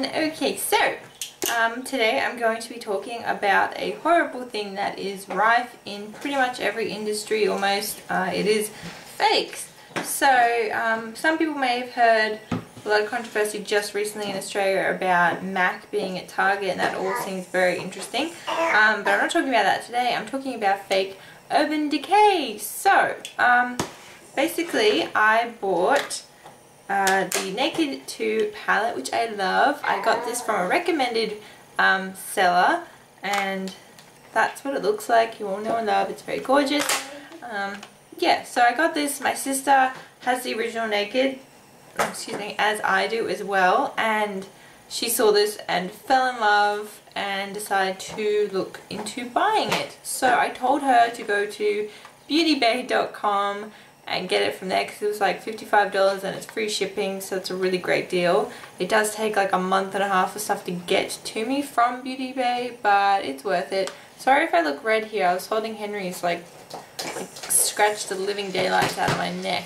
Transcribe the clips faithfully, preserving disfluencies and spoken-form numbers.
everyone. Okay, so um, today I'm going to be talking about a horrible thing that is rife in pretty much every industry almost. Uh, it is fakes. So um, some people may have heard a lot of controversy just recently in Australia about M A C being at Target, and that all seems very interesting. Um, but I'm not talking about that today. I'm talking about fake Urban Decay. So um, basically I bought Uh, the Naked two palette, which I love. I got this from a recommended um, seller, and that's what it looks like. You all know and love. It's very gorgeous. Um, yeah, so I got this. My sister has the original Naked, excuse me, as I do as well, and she saw this and fell in love and decided to look into buying it. So I told her to go to beauty bay dot com and get it from there because it was like fifty-five dollars and it's free shipping, so it's a really great deal. It does take like a month and a half for stuff to get to me from Beauty Bay, but it's worth it. Sorry if I look red here. I was holding Henry's, like, like scratched the living daylights out of my neck.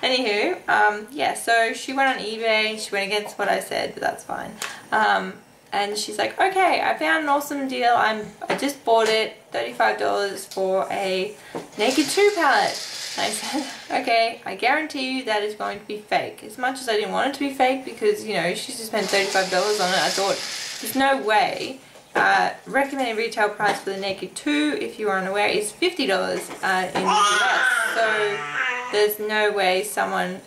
Anywho, um, yeah, so she went on eBay. She went against what I said, but that's fine. Um, and she's like, okay, I found an awesome deal. I'm, I just bought it, thirty-five dollars for a Naked two palette. And I said, okay, I guarantee you that is going to be fake. As much as I didn't want it to be fake because, you know, she's just spent thirty-five dollars on it, I thought, there's no way. Uh, recommended retail price for the Naked two, if you are unaware, is fifty dollars uh, in the U S. So there's no way someone,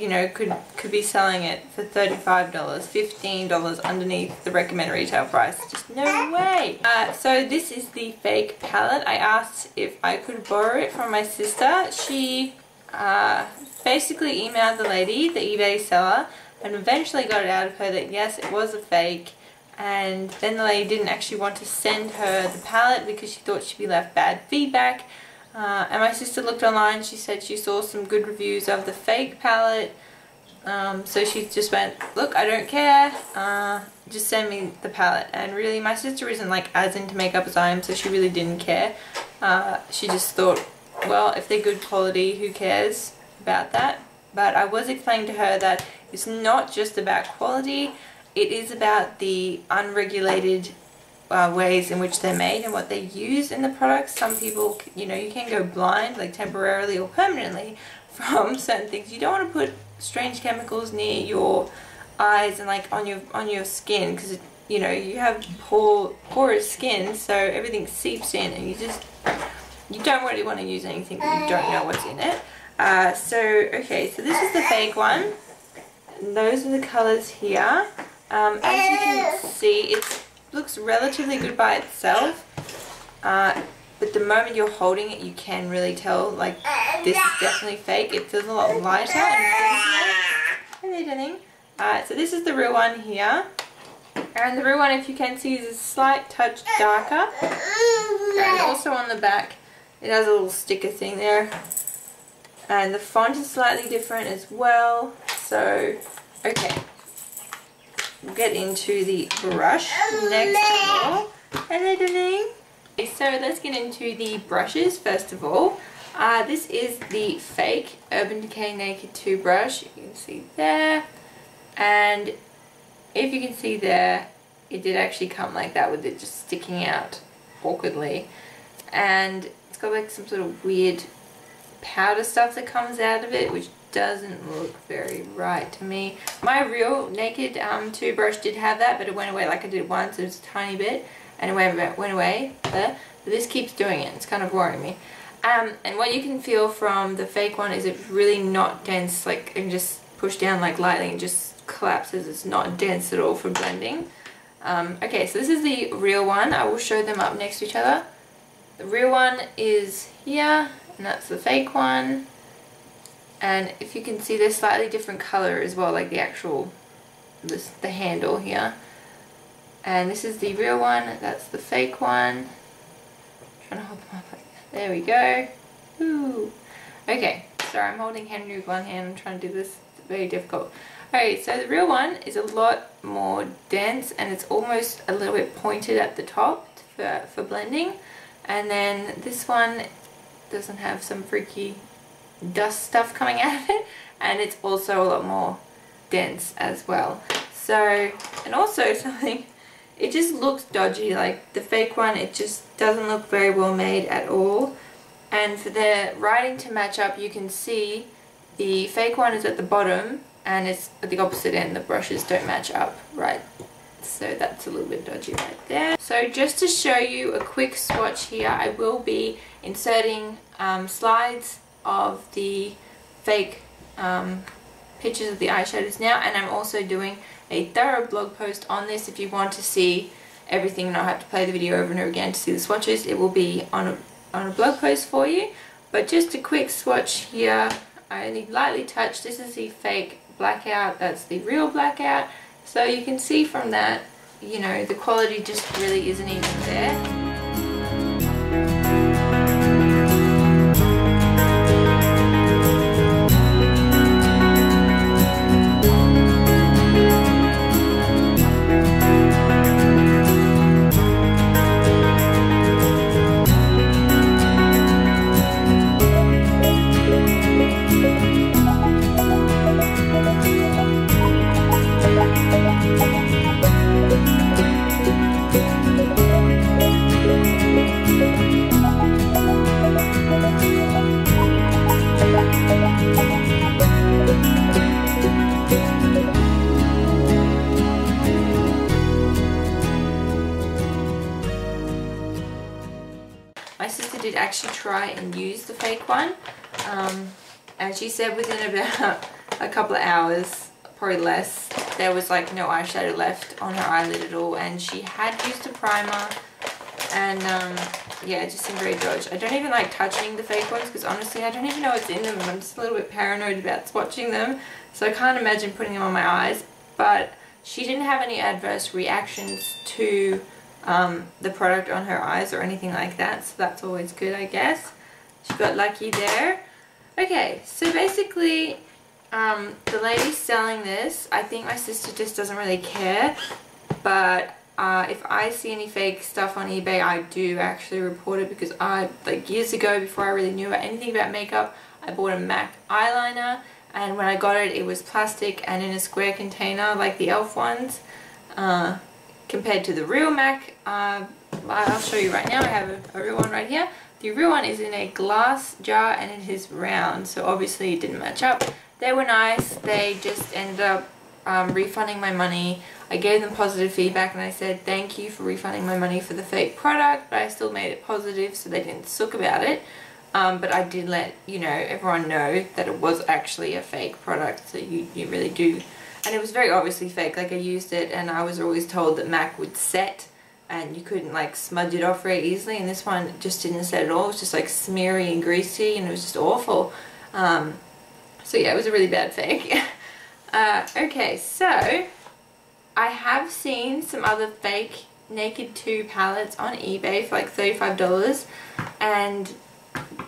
you know, could, could be selling it for thirty-five dollars, fifteen dollars underneath the recommended retail price. Just no way. Uh, so this is the fake palette. I asked if I could borrow it from my sister. She uh, basically emailed the lady, the eBay seller, and eventually got it out of her that yes, it was a fake. And then the lady didn't actually want to send her the palette because she thought she'd be left bad feedback. Uh, and my sister looked online. She said she saw some good reviews of the fake palette, um, so she just went, look, I don't care, uh, just send me the palette. And really, my sister isn't like as into makeup as I am, so she really didn't care. Uh, she just thought, well, if they're good quality, who cares about that? But I was explaining to her that it's not just about quality, it is about the unregulated Uh, ways in which they're made and what they use in the products. Some people, you know, you can go blind, like temporarily or permanently, from certain things. You don't want to put strange chemicals near your eyes and like on your on your skin because, you know, you have poor porous skin, so everything seeps in and you just you don't really want to use anything that you don't know what's in it. Uh, so okay, so this is the fake one. Those are the colors here. Um, as you can see, it's looks relatively good by itself, uh, but the moment you're holding it you can really tell, like, this is definitely fake. It feels a lot lighter and thinner. Uh, so this is the real one here, and the real one, if you can see, is a slight touch darker, and also on the back it has a little sticker thing there, and the font is slightly different as well. So okay, we'll get into the brush next of all. Hello, darling. Okay, so let's get into the brushes first of all. Uh, this is the fake Urban Decay Naked two brush. You can see there. And if you can see there, it did actually come like that with it just sticking out awkwardly. And it's got like some sort of weird powder stuff that comes out of it, which doesn't look very right to me. My real Naked um, two brush did have that, but it went away like I did once. It was a tiny bit, and it went, went away there. But this keeps doing it. It's kind of worrying me. Um, and what you can feel from the fake one is it's really not dense. Like, and just push down like lightly and just collapses. It's not dense at all for blending. Um, okay, so this is the real one. I will show them up next to each other. The real one is here, and that's the fake one. And if you can see, they're slightly different color as well, like the actual, this, the handle here. And this is the real one, that's the fake one. I'm trying to hold them up like that. There we go. Ooh. Okay, sorry, I'm holding Henry with one hand. I'm trying to do this. It's very difficult. Alright, so the real one is a lot more dense, and it's almost a little bit pointed at the top for, for blending. And then this one doesn't have some freaky dust stuff coming out of it, and it's also a lot more dense as well. So, and also something, it just looks dodgy. Like the fake one, it just doesn't look very well made at all. And for the writing to match up, you can see the fake one is at the bottom and it's at the opposite end. The brushes don't match up right. So that's a little bit dodgy right there. So just to show you a quick swatch here, I will be inserting um, slides of the fake um, pictures of the eyeshadows now, and I'm also doing a thorough blog post on this. If you want to see everything and I'll have to play the video over and over again to see the swatches, it will be on a, on a blog post for you. But just a quick swatch here, I only lightly touched. This is the fake blackout, that's the real blackout. So you can see from that, you know, the quality just really isn't even there. Actually try and use the fake one, um, and she said within about a couple of hours, probably less, there was like no eyeshadow left on her eyelid at all, and she had used a primer, and um, yeah, it just seemed very dodgy. I don't even like touching the fake ones because honestly I don't even know what's in them, and I'm just a little bit paranoid about swatching them, so I can't imagine putting them on my eyes. But she didn't have any adverse reactions to Um, the product on her eyes or anything like that, so that's always good, I guess. She got lucky there. Okay, so basically um, the lady selling this, I think my sister just doesn't really care, but uh, if I see any fake stuff on eBay, I do actually report it, because I, like years ago, before I really knew about anything about makeup, I bought a MAC eyeliner, and when I got it, it was plastic and in a square container like the elf ones. Uh, Compared to the real MAC, uh, I'll show you right now, I have a, a real one right here. The real one is in a glass jar and it is round, so obviously it didn't match up. They were nice, they just ended up um, refunding my money. I gave them positive feedback and I said thank you for refunding my money for the fake product, but I still made it positive so they didn't sook about it. Um, but I did let, you know, everyone know that it was actually a fake product, so you, you really do. And it was very obviously fake, like I used it and I was always told that MAC would set and you couldn't like smudge it off very easily, and this one just didn't set at all. It was just like smeary and greasy and it was just awful. Um, so yeah, it was a really bad fake. uh, okay, so I have seen some other fake Naked two palettes on eBay for like thirty-five dollars, and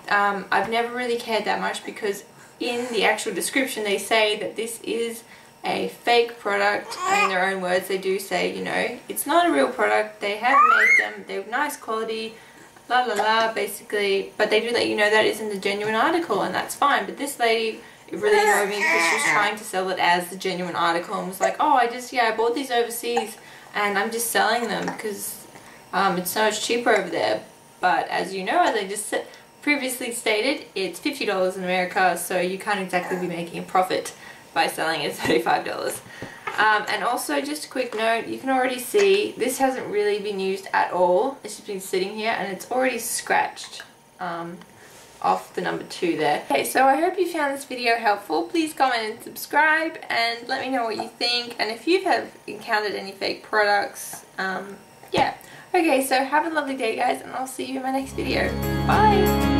um, I've never really cared that much because in the actual description they say that this is a fake product, and in their own words they do say, you know, it's not a real product, they have made them, they're nice quality, la la la, basically, but they do let you know that isn't a genuine article, and that's fine. But this lady, it really annoyed me because she was trying to sell it as the genuine article and was like, oh, I just, yeah, I bought these overseas and I'm just selling them because um, it's so much cheaper over there. But as you know, as I just previously stated, it's fifty dollars in America, so you can't exactly be making a profit by selling it thirty-five dollars. Um, and also just a quick note, you can already see this hasn't really been used at all. It's just been sitting here and it's already scratched um, off the number two there. Okay, so I hope you found this video helpful. Please comment and subscribe and let me know what you think, and if you have encountered any fake products. Um, yeah. Okay, so have a lovely day guys, and I'll see you in my next video. Bye!